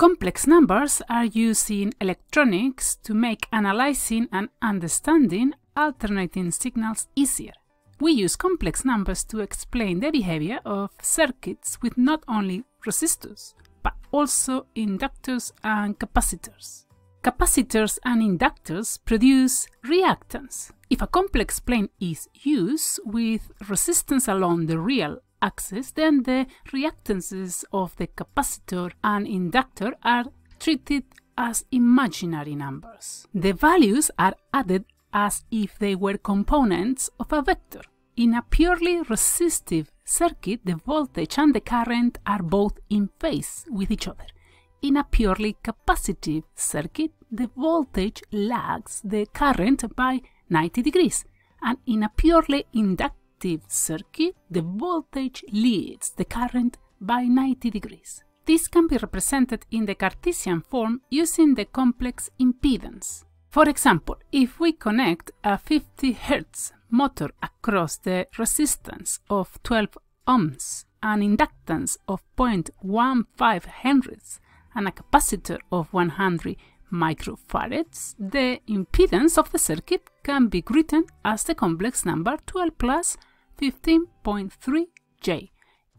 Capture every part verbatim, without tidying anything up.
Complex numbers are used in electronics to make analyzing and understanding alternating signals easier. We use complex numbers to explain the behavior of circuits with not only resistors, but also inductors and capacitors. Capacitors and inductors produce reactance. If a complex plane is used with resistance along the real axis, then the reactances of the capacitor and inductor are treated as imaginary numbers. The values are added as if they were components of a vector. In a purely resistive circuit, the voltage and the current are both in phase with each other. In a purely capacitive circuit, the voltage lags the current by ninety degrees, and in a purely inductive circuit, the voltage leads the current by ninety degrees. This can be represented in the Cartesian form using the complex impedance. For example, if we connect a fifty hertz motor across the resistance of twelve ohms, an inductance of zero point one five henries, and a capacitor of one hundred microfarads, the impedance of the circuit can be written as the complex number twelve plus fifteen point three J.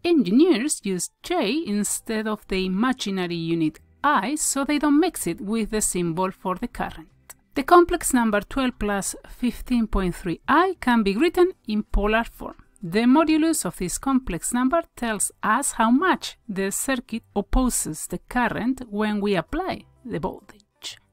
Engineers use J instead of the imaginary unit I, so they don't mix it with the symbol for the current. The complex number twelve plus fifteen point three I can be written in polar form. The modulus of this complex number tells us how much the circuit opposes the current when we apply the voltage.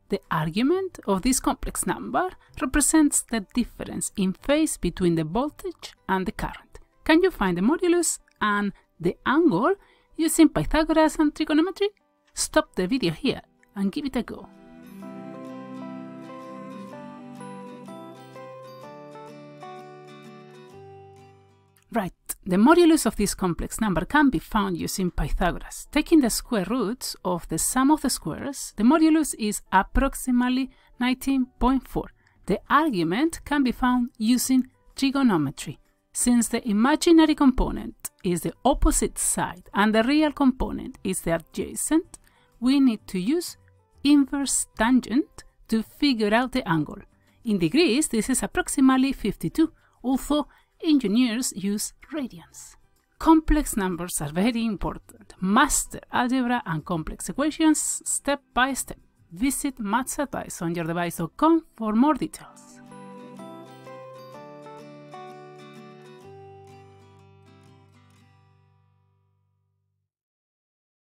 The argument of this complex number represents the difference in phase between the voltage and the current. Can you find the modulus and the angle using Pythagoras and trigonometry? Stop the video here and give it a go. Right, the modulus of this complex number can be found using Pythagoras. Taking the square roots of the sum of the squares, the modulus is approximately nineteen point four. The argument can be found using trigonometry. Since the imaginary component is the opposite side and the real component is the adjacent, we need to use inverse tangent to figure out the angle. In degrees, this is approximately fifty-two, although engineers use radians. Complex numbers are very important. Master algebra and complex equations step by step. Visit maths advice on your device dot com for more details.